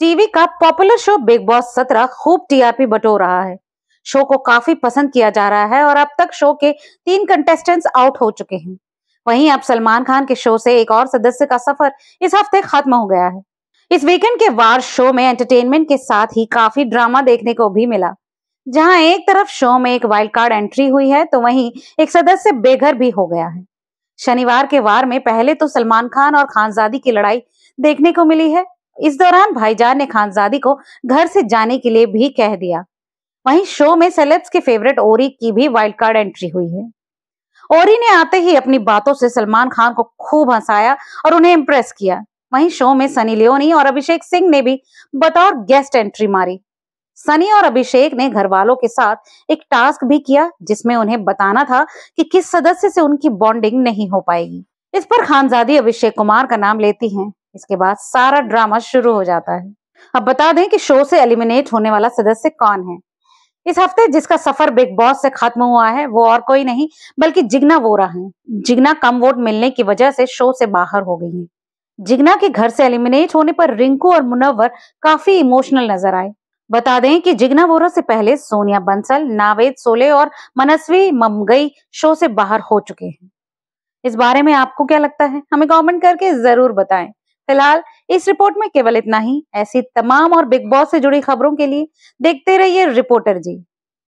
TV का popular show big boss 17 खूब TRP बटोर रहा है। शो को काफी पसंद किया जा रहा है और अब तक शो के 3 कंटेस्टेंट्स आउट हो चुके हैं। वहीं अब सलमान खान के शो से एक और सदस्य का सफर इस हफ्ते खत्म हो गया है। इस वीकेंड के वार शो में एंटरटेनमेंट के साथ ही काफी ड्रामा देखने को भी मिला, जहाँ एक तरफ शो में एक वाइल्ड कार्ड एंट्री हुई है तो वहीं एक सदस्य बेघर भी हो गया है। शनिवार के वार में पहले तो सलमान खान और खानजादी की लड़ाई देखने को मिली है। इस दौरान भाईजान ने खानजादी को घर से जाने के लिए भी कह दिया। वहीं शो में सेलेब्स के फेवरेट ओरी की भी वाइल्ड कार्ड एंट्री हुई है। ओरी ने आते ही अपनी बातों से सलमान खान को खूब हंसाया और उन्हें इम्प्रेस किया। वहीं शो में सनी लियोनी और अभिषेक सिंह ने भी बतौर गेस्ट एंट्री मारी। सनी और अभिषेक ने घर वालों के साथ एक टास्क भी किया जिसमें उन्हें बताना था कि किस सदस्य से उनकी बॉन्डिंग नहीं हो पाएगी। इस पर खानजादी अभिषेक कुमार का नाम लेती हैं। इसके बाद सारा ड्रामा शुरू हो जाता है। अब बता दें कि शो से एलिमिनेट होने वाला सदस्य कौन है। इस हफ्ते जिसका सफर बिग बॉस से खत्म हुआ है वो और कोई नहीं बल्कि जिग्ना वोरा है। जिग्ना कम वोट मिलने की वजह से शो से बाहर हो गई है। जिग्ना के घर से एलिमिनेट होने पर रिंकू और मुनव्वर काफी इमोशनल नजर आए। बता दें कि जिग्ना वोरा से पहले सोनिया बंसल, नावेद सोले और मनस्वी ममगई शो से बाहर हो चुके हैं। इस बारे में आपको क्या लगता है हमें कमेंट करके जरूर बताएं। फिलहाल इस रिपोर्ट में केवल इतना ही। ऐसी तमाम और बिग बॉस से जुड़ी खबरों के लिए देखते रहिए रिपोर्टर जी।